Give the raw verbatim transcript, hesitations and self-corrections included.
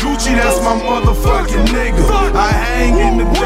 Gucci, that's my motherfucking nigga. I hang in the